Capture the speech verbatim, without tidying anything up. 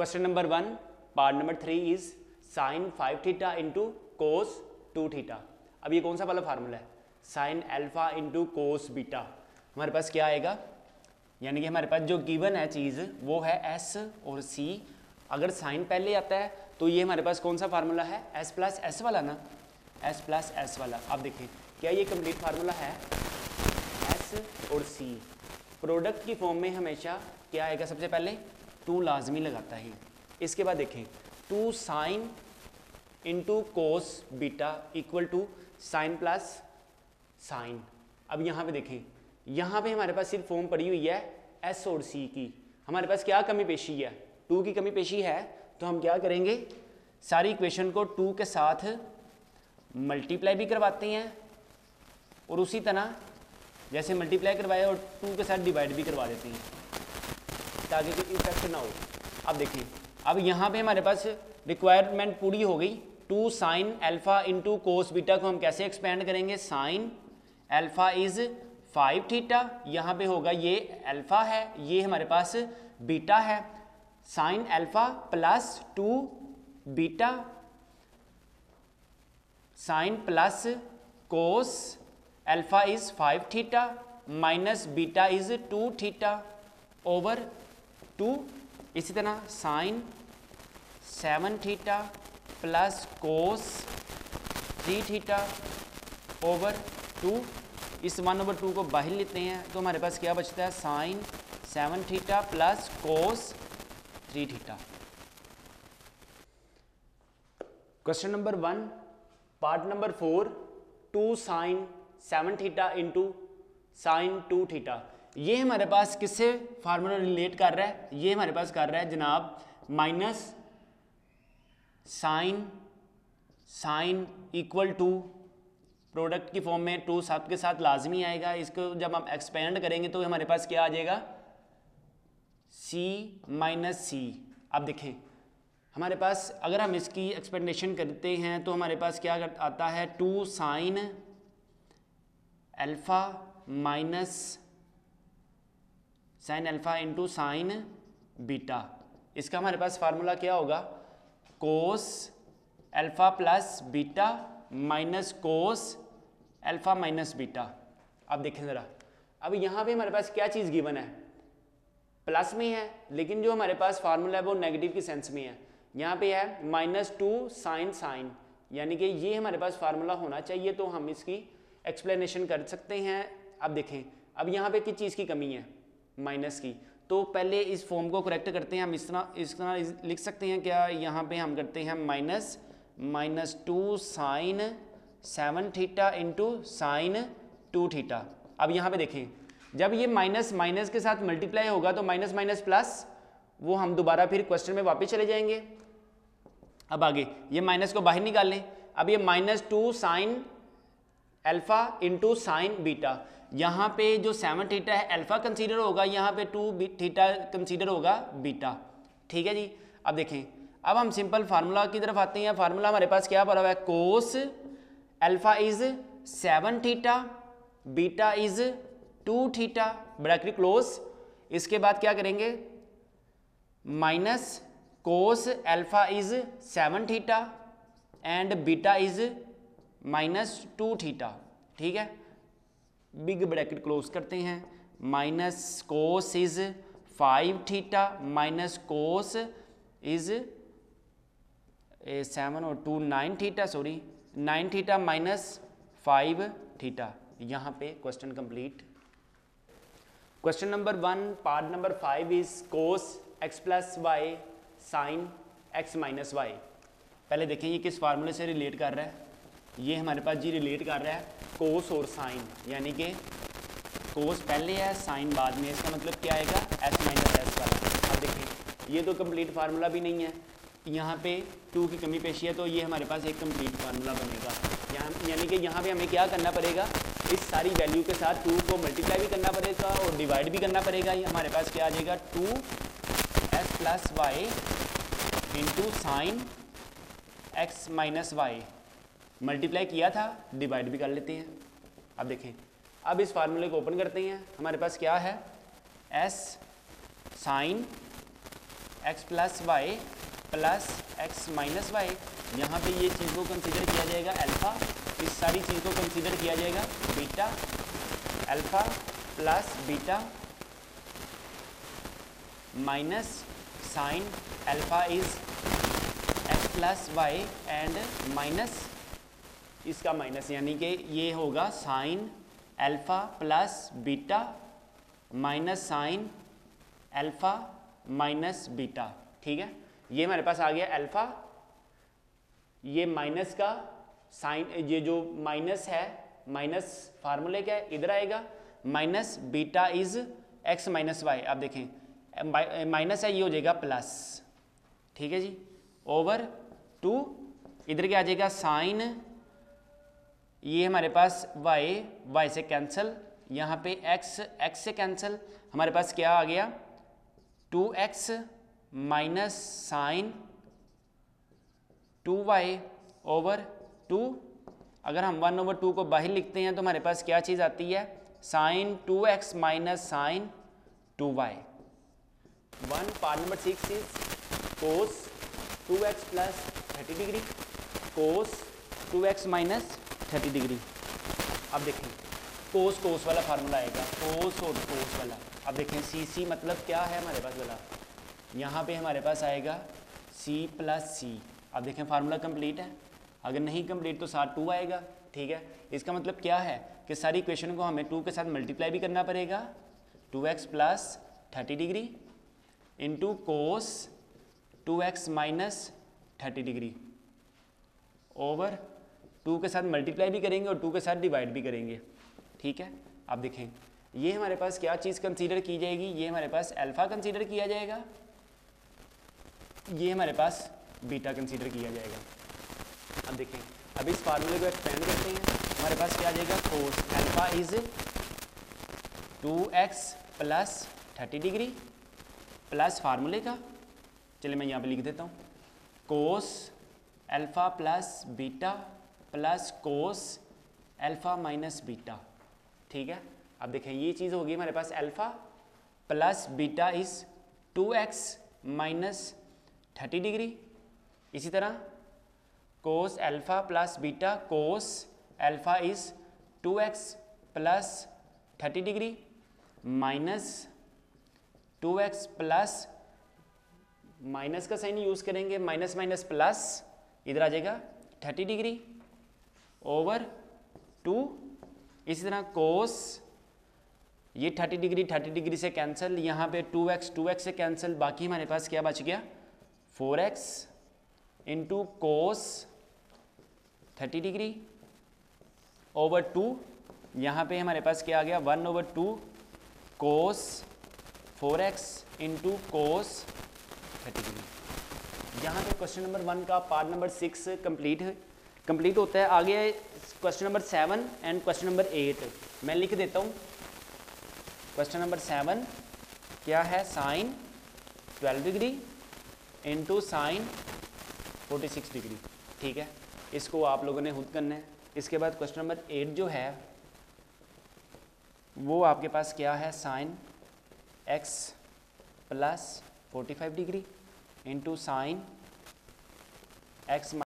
Question number one part number three is sine five theta into cos two theta. अब ये कौन सा वाला फार्मूला है? Sine alpha into cos beta. हमारे पास क्या आएगा, यानी कि हमारे पास जो गिवन है चीज़ वो है एस और सी। अगर साइन पहले आता है तो ये हमारे पास कौन सा फार्मूला है? एस प्लस एस वाला ना, एस प्लस एस वाला। आप देखें क्या ये कम्प्लीट फार्मूला है? एस और सी प्रोडक्ट की फॉर्म में हमेशा क्या आएगा? सबसे पहले टू लाजमी लगाता है। इसके बाद देखें two sine into cos beta equal to sine plus sine. अब यहाँ पे देखें, यहाँ पे हमारे पास सिर्फ फॉर्म पड़ी हुई है एस और सी की। हमारे पास क्या कमी पेशी है? टू की कमी पेशी है। तो हम क्या करेंगे, सारी इक्वेशन को टू के साथ मल्टीप्लाई भी करवाते हैं और उसी तरह जैसे मल्टीप्लाई करवाया और टू के साथ डिवाइड भी करवा देते हैं ताकि कोई इफेक्ट ना हो। अब देखिए, अब यहाँ पे हमारे पास रिक्वायरमेंट पूरी हो गई। Two sine alpha into cos beta को हम कैसे एक्सपेंड करेंगे? Sine alpha is five theta, यहाँ पे होगा ये अल्फा है, ये हमारे पास बीटा है। Sine alpha plus two beta sine plus cos alpha is five theta minus beta is two theta over two. इसी तरह sine seven theta plus cos three theta over two. इस वन ओवर टू को बाहर लेते हैं तो हमारे पास क्या बचता है? Sine seven theta plus cos three theta. Question number one part number four two sine seven theta into sine two theta. ये हमारे पास किससे फार्मूला रिलेट कर रहा है? ये हमारे पास कर रहा है जनाब minus sine sine equal to product की फॉर्म में टू साथ के साथ लाजमी आएगा। इसको जब हम एक्सपेंड करेंगे तो हमारे पास क्या आ जाएगा? C minus C. अब देखें हमारे पास, अगर हम इसकी एक्सपेंडेशन करते हैं तो हमारे पास क्या आता है? Two sine alpha minus sine alpha into sine beta. इसका हमारे पास फार्मूला क्या होगा? Cos alpha plus beta minus cos alpha minus beta. अब देखें ज़रा, अब यहाँ पे हमारे पास क्या चीज़ गिवन है? प्लस में है, लेकिन जो हमारे पास फार्मूला है वो नेगेटिव के सेंस में है। यहाँ पे है माइनस टू साइन साइन, यानी कि ये हमारे पास फार्मूला होना चाहिए तो हम इसकी एक्सप्लेनेशन कर सकते हैं। अब देखें, अब यहाँ पे किस चीज़ की कमी है? माइनस की। तो पहले इस फॉर्म को करेक्ट करते हैं। हम इस तरह इस तरह लिख सकते हैं क्या? यहाँ पे हम करते हैं minus minus two sine seven theta into sine two theta. अब यहाँ पे देखें, जब ये माइनस माइनस के साथ मल्टीप्लाई होगा तो माइनस माइनस प्लस, वो हम दोबारा फिर क्वेश्चन में वापस चले जाएंगे। अब आगे ये माइनस को बाहर निकाल लें। अब ये minus two sine alpha into sine beta, यहाँ पे जो सेवन थीटा है अल्फा कंसीडर होगा, यहाँ पे टू थीटा कंसीडर होगा बीटा। ठीक है जी। अब देखें, अब हम सिंपल फार्मूला की तरफ आते हैं। फार्मूला हमारे पास क्या पड़ा हुआ है? Cos alpha is seven theta beta is two theta bracket close. इसके बाद क्या करेंगे? Minus cos alpha is seven theta and beta is minus two theta. ठीक है, बिग ब्रैकेट क्लोज करते हैं। Minus cos is five theta minus cos is seven और two nine theta, sorry nine theta minus five theta. यहाँ पे question complete. Question number one part number five is cos x plus Y sine x minus Y. पहले देखें ये किस फार्मूले से relate कर रहा है। ये हमारे पास जी रिलेट कर रहा है कोस और साइन, यानी कि कोस पहले है साइन बाद में। इसका मतलब क्या आएगा? एस माइनस एस वाला। अब देखिए ये तो कंप्लीट फार्मूला भी नहीं है, यहाँ पे टू की कमी पेशी है, तो ये हमारे पास एक कंप्लीट फार्मूला बनेगा। यहाँ यानी कि यहाँ पे हमें क्या करना पड़ेगा? इस सारी वैल्यू के साथ टू को मल्टीप्लाई भी करना पड़ेगा और डिवाइड भी करना पड़ेगा। ये हमारे पास क्या आ जाएगा? Two S plus Y into sine x minus Y. Multiply किया था, डिवाइड भी कर लेते हैं। अब देखें, अब इस फार्मूले को ओपन करते हैं। हमारे पास क्या है? S sine x plus Y plus x minus Y, यहाँ पर ये चीज़ को कंसिडर किया जाएगा अल्फ़ा, इस सारी चीज़ को कंसिडर किया जाएगा beta, alpha plus beta minus sine alpha is x plus Y and minus इसका माइनस, यानी कि ये होगा sine alpha plus beta minus sine alpha minus beta. ठीक है, ये हमारे पास आ गया अल्फ़ा, ये माइनस का साइन, ये जो माइनस है माइनस फार्मूले का है इधर आएगा, minus beta is x minus Y. आप देखें माइनस है, ये हो जाएगा प्लस, ठीक है जी, ओवर टू इधर क्या आ जाएगा साइन, ये हमारे पास y y से कैंसिल, यहाँ पे x x से कैंसिल, हमारे पास क्या आ गया two X minus sine two Y over two. अगर हम वन ओवर टू को बाहर लिखते हैं तो हमारे पास क्या चीज़ आती है, sine two X minus sine two Y. One part number six is cos two X plus thirty degree cos two X minus thirty degree. अब देखें कोस कोस वाला फार्मूला आएगा, कोस और कोस वाला। अब देखें सी सी मतलब क्या है हमारे पास वाला, यहाँ पे हमारे पास आएगा सी प्लस सी। अब देखें फार्मूला कंप्लीट है, अगर नहीं कंप्लीट तो साथ टू आएगा, ठीक है। इसका मतलब क्या है कि सारी इक्वेशन को हमें टू के साथ मल्टीप्लाई भी करना पड़ेगा, two X plus thirty degree into cos two X minus thirty degree over two के साथ मल्टीप्लाई भी करेंगे और टू के साथ डिवाइड भी करेंगे, ठीक है। आप देखें ये हमारे पास क्या चीज़ कंसीडर की जाएगी, ये हमारे पास अल्फ़ा कंसीडर किया जाएगा, ये हमारे पास बीटा कंसीडर किया जाएगा। अब देखें अब इस फार्मूले को एक्सपेंड करते हैं, हमारे पास क्या आ जाएगा cos alpha is two X plus thirty degree plus फार्मूले का, चलिए मैं यहाँ पर लिख देता हूँ cos alpha plus beta plus cos alpha minus beta, ठीक है। अब देखें ये चीज़ होगी हमारे पास alpha plus beta is two X minus thirty degree, इसी तरह cos alpha plus beta cos alpha is two X plus thirty degree minus two X plus, minus का साइन यूज़ करेंगे, माइनस माइनस प्लस इधर आ जाएगा thirty degree over two, इसी तरह cos ये थर्टी डिग्री थर्टी डिग्री से cancel, यहाँ पे टू एक्स टू एक्स से कैंसिल, बाकी हमारे पास क्या बच गया four X into cos thirty degree over two, यहाँ पे हमारे पास क्या आ गया one over two cos four X into cos thirty degree. यहाँ पे क्वेश्चन नंबर वन का पार्ट नंबर सिक्स कंप्लीट है कंप्लीट होता है। आगे question number seven and question number eight मैं लिख देता हूँ। क्वेश्चन नंबर सेवन क्या है, sine twelve degree into sine forty six degree, ठीक है, इसको आप लोगों ने खुद करना है। इसके बाद क्वेश्चन नंबर एट जो है वो आपके पास क्या है, sine x plus forty five degree into sine x